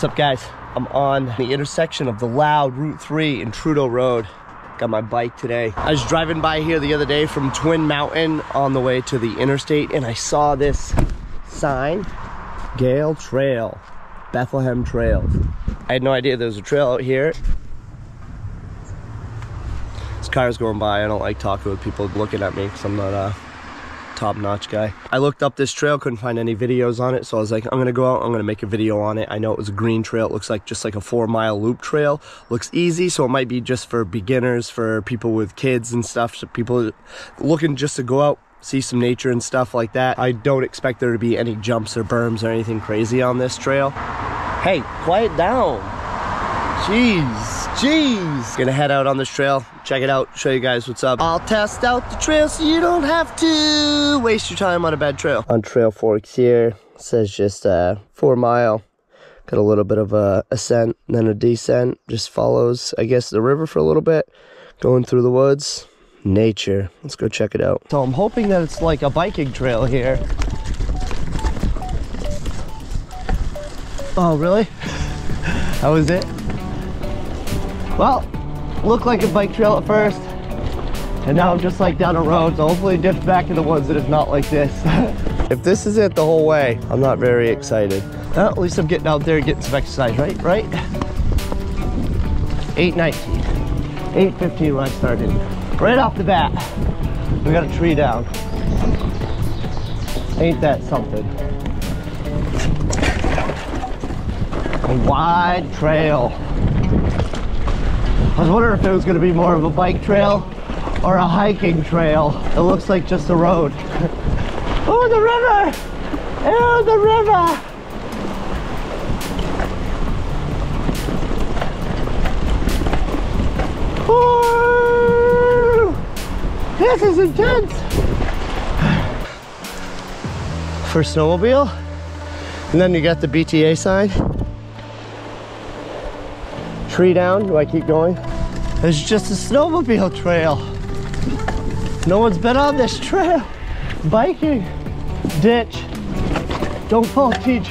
What's up, guys? I'm on the intersection of the Loud, Route 3, and Trudeau Road. Got my bike today. I was driving by here the other day from Twin Mountain on the way to the interstate, and I saw this sign, Gale Trail, Bethlehem Trails. I had no idea there was a trail out here. This car's going by. I don't like talking with people looking at me because I'm not top-notch guy. I looked up this trail, couldn't find any videos on it, so I was like, I'm gonna go out, I'm gonna make a video on it. I know it was a green trail. It looks like just like a 4-mile loop trail. Looks easy, so it might be just for beginners, for people with kids and stuff, so people looking just to go out, see some nature and stuff like that. I don't expect there to be any jumps or berms or anything crazy on this trail. Hey, quiet down. Jeez. Gonna head out on this trail, check it out, show you guys what's up. I'll test out the trail so you don't have to waste your time on a bad trail. On Trail Forks here, it says just 4 mile. Got a little bit of a ascent, then a descent. Just follows, I guess, the river for a little bit. Going through the woods, nature. Let's go check it out. So I'm hoping that it's like a biking trail here. Oh, really? That was it? Well, looked like a bike trail at first, and now I'm just like down a road, so hopefully drift back to the ones that is not like this. If this is it the whole way, I'm not very excited. Well, at least I'm getting out there and getting some exercise, right? 8:19, 8:15 when I started. Right off the bat, we got a tree down. Ain't that something? A wide trail. I was wondering if it was going to be more of a bike trail or a hiking trail. It looks like just a road. Oh, the river! Oh, the river! Oh, this is intense! First snowmobile, and then you got the BTA sign. Tree down, do I keep going? There's just a snowmobile trail. No one's been on this trail. Biking, ditch, don't fall, teach.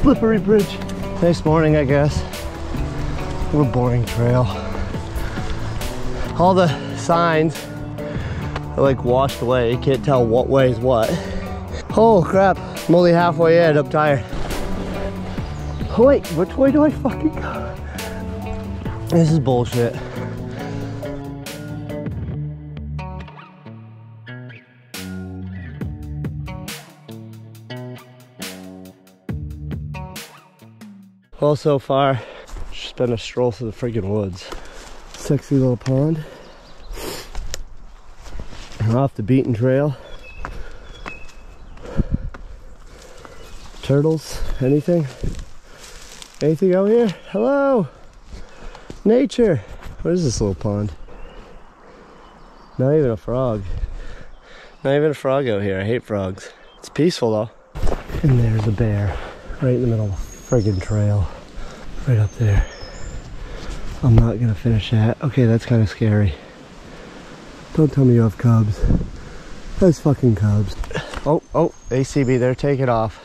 Slippery bridge. Nice morning, I guess. What a boring trail. All the signs are like washed away. You can't tell what way is what. Oh crap, I'm only halfway in, I'm tired. Wait, which way do I fucking go? This is bullshit. Well, so far, just been a stroll through the friggin' woods. Sexy little pond. We're off the beaten trail. Turtles, anything? Anything out here? Hello! Nature! What is this little pond? Not even a frog. Not even a frog out here. I hate frogs. It's peaceful though. And there's a bear. Right in the middle of the friggin' trail. Right up there. I'm not gonna finish that. Okay, that's kind of scary. Don't tell me you have cubs. Those fucking cubs. Oh, ACB, they're taking off.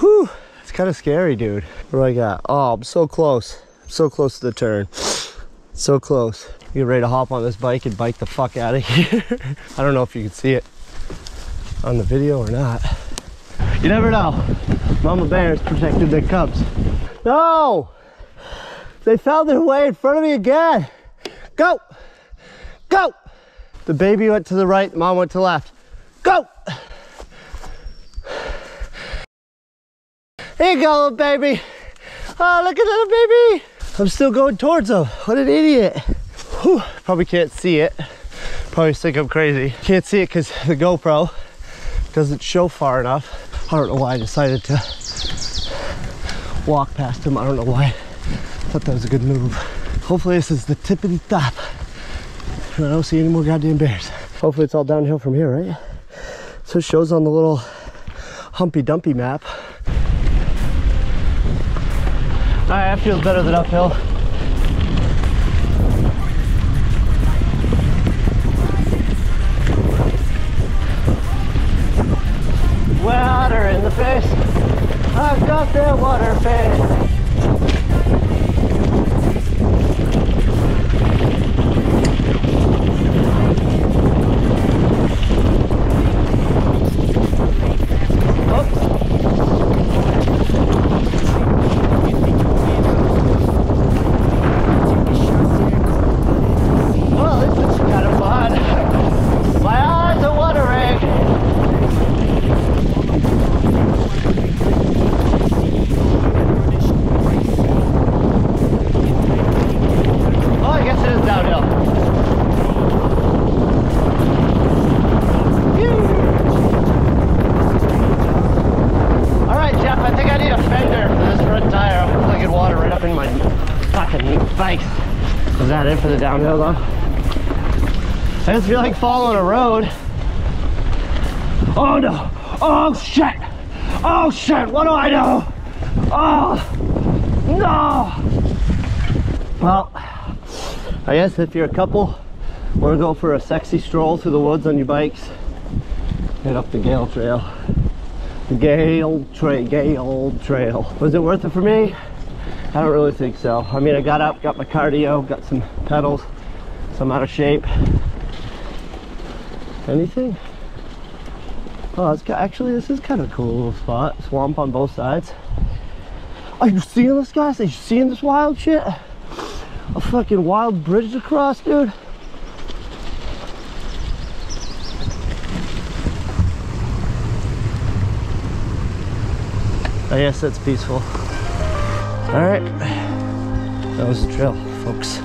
Whew! Kind of scary, dude. What do I got? Oh, I'm so close. I'm so close to the turn. So close. Get ready to hop on this bike and bike the fuck out of here. I don't know if you can see it on the video or not. You never know. Mama bears protected their cubs. No! They found their way in front of me again. Go! Go! The baby went to the right, the mom went to the left. Go! Here you go, little baby. Oh, look at that baby. I'm still going towards him. What an idiot. Whew, probably can't see it. Probably think I'm crazy. Can't see it because the GoPro doesn't show far enough. I don't know why I decided to walk past him. I don't know why. I thought that was a good move. Hopefully this is the tippity top. I don't see any more goddamn bears. Hopefully it's all downhill from here, right? So it shows on the little Humpy Dumpy map. Alright, that feels better than uphill. Water in the face. the water fed. For the downhill though, I just feel like following a road. Oh no, oh shit, what do I do? Oh no. Well, I guess if you're a couple, want to go for a sexy stroll through the woods on your bikes, head up the Gale Trail. The Gale Trail. Was it worth it for me? I don't really think so. I mean, I got up, got my cardio, got some pedals, so I'm out of shape. Anything? Oh, it's got, actually, this is kind of a cool little spot. Swamp on both sides. Are you seeing this, guys? Are you seeing this wild shit? A fucking wild bridge to cross, dude. I guess that's peaceful. All right, that was the trail, folks.